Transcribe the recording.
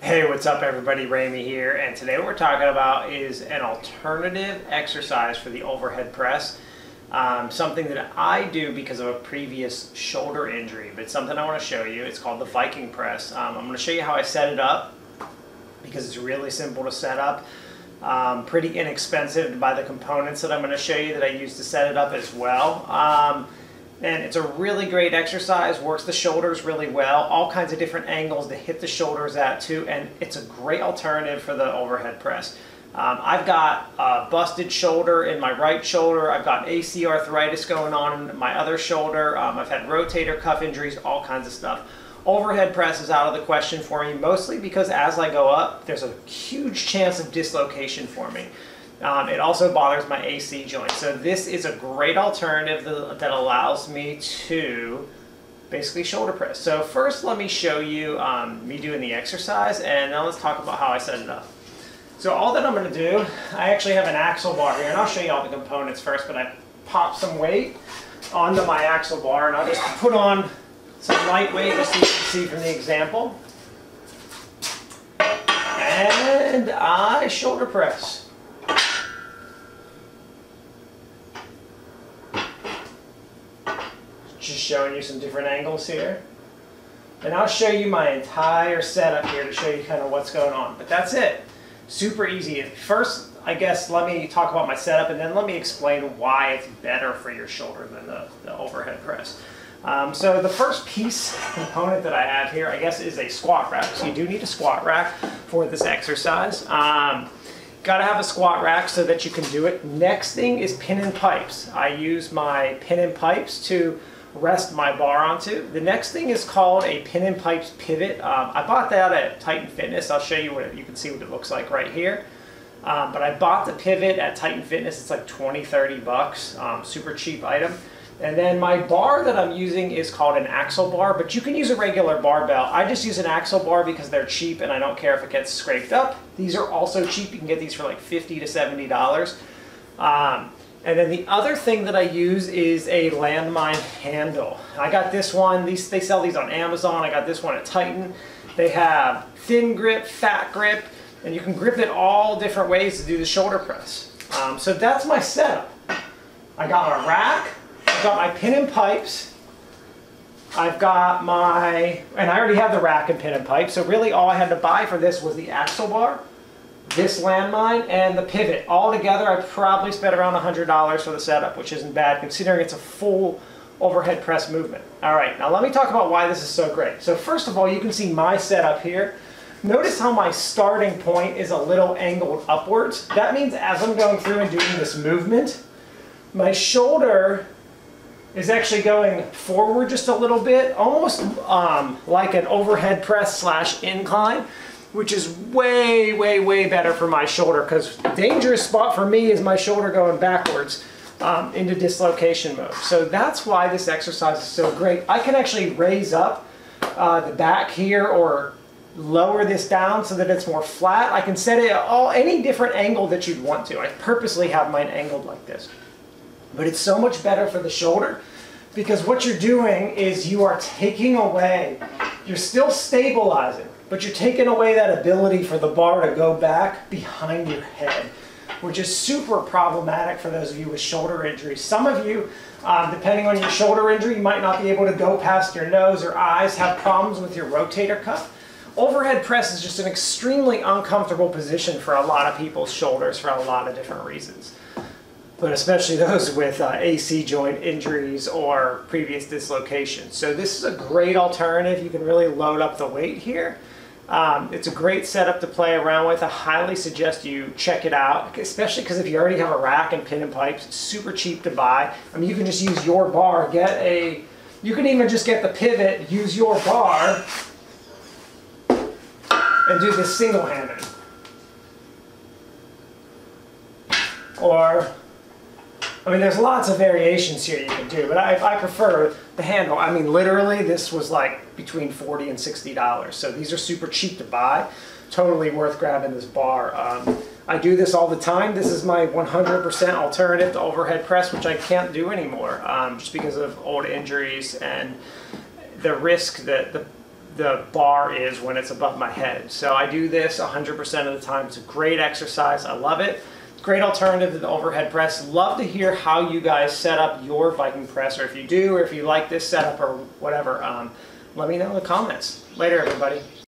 Hey, what's up everybody? Ramey here, and today what we're talking about is an alternative exercise for the overhead press. Something that I do because of a previous shoulder injury, but something I want to show you. It's called the Viking Press. I'm going to show you how I set it up because it's really simple to set up. Pretty inexpensive to buy the components that I'm going to show you that I use to set it up as well. And it's a really great exercise, works the shoulders really well, all kinds of different angles to hit the shoulders at too, and it's a great alternative for the overhead press. I've got a busted shoulder in my right shoulder, I've got AC arthritis going on in my other shoulder, I've had rotator cuff injuries, all kinds of stuff. Overhead press is out of the question for me, mostly because as I go up, there's a huge chance of dislocation for me. It also bothers my AC joint. So this is a great alternative that allows me to basically shoulder press. So first let me show you me doing the exercise, and then let's talk about how I set it up. So all that I'm going to do, I actually have an axle bar here, and I'll show you all the components first, but I pop some weight onto my axle bar, and I'll just put on some light weight, as you can see from the example. And I shoulder press. Just showing you some different angles here, and I'll show you my entire setup here to show you kind of what's going on, but that's it. Super easy. First, I guess let me talk about my setup, and then let me explain why it's better for your shoulder than the overhead press. So the first component that I have here, I guess, is a squat rack. So you do need a squat rack for this exercise. Gotta have a squat rack so that you can do it. Next thing is pin and pipes. I use my pin and pipes to rest my bar onto. The next thing is called a pin and pipes pivot. I bought that at Titan Fitness. I'll show you what you can see what it looks like right here. But I bought the pivot at Titan Fitness. It's like 20, 30 bucks. Super cheap item. And then my bar that I'm using is called an axle bar, but you can use a regular barbell. I just use an axle bar because they're cheap and I don't care if it gets scraped up. These are also cheap. You can get these for like $50 to $70. And then the other thing that I use is a landmine handle. I got this one. They sell these on Amazon. I got this one at Titan. They have thin grip, fat grip, and you can grip it all different ways to do the shoulder press. So that's my setup. I got my rack. I've got my pin and pipes. I've got my, and I already have the rack and pin and pipe, so really all I had to buy for this was the axle bar, this landmine, and the pivot. All together, I probably spent around $100 for the setup, which isn't bad considering it's a full overhead press movement. All right, now let me talk about why this is so great. So first of all, you can see my setup here. Notice how my starting point is a little angled upwards. That means as I'm going through and doing this movement, my shoulder is actually going forward just a little bit, almost like an overhead press slash incline, which is way, way, way better for my shoulder, because the dangerous spot for me is my shoulder going backwards into dislocation mode. So that's why this exercise is so great. I can actually raise up the back here or lower this down so that it's more flat. I can set it at any different angle that you'd want to. I purposely have mine angled like this. But it's so much better for the shoulder because what you're doing is you are taking away, you're still stabilizing, but you're taking away that ability for the bar to go back behind your head, which is super problematic for those of you with shoulder injuries. Some of you, depending on your shoulder injury, you might not be able to go past your nose or eyes, have problems with your rotator cuff. Overhead press is just an extremely uncomfortable position for a lot of people's shoulders for a lot of different reasons, but especially those with AC joint injuries or previous dislocations. So this is a great alternative. You can really load up the weight here. It's a great setup to play around with. I highly suggest you check it out, especially because if you already have a rack and pin and pipes, it's super cheap to buy. I mean, you can just use your bar, you can even just get the pivot, use your bar, and do this single-handed. Or, I mean, there's lots of variations here you can do, but I prefer the handle. I mean, literally, this was like between $40 and $60, so these are super cheap to buy. Totally worth grabbing this bar. I do this all the time. This is my 100% alternative to overhead press, which I can't do anymore just because of old injuries and the risk that the the bar is when it's above my head. So I do this 100% of the time. It's a great exercise. I love it. Great alternative to the overhead press. Love to hear how you guys set up your Viking press, or if you do, or if you like this setup or whatever. Let me know in the comments. Later, everybody.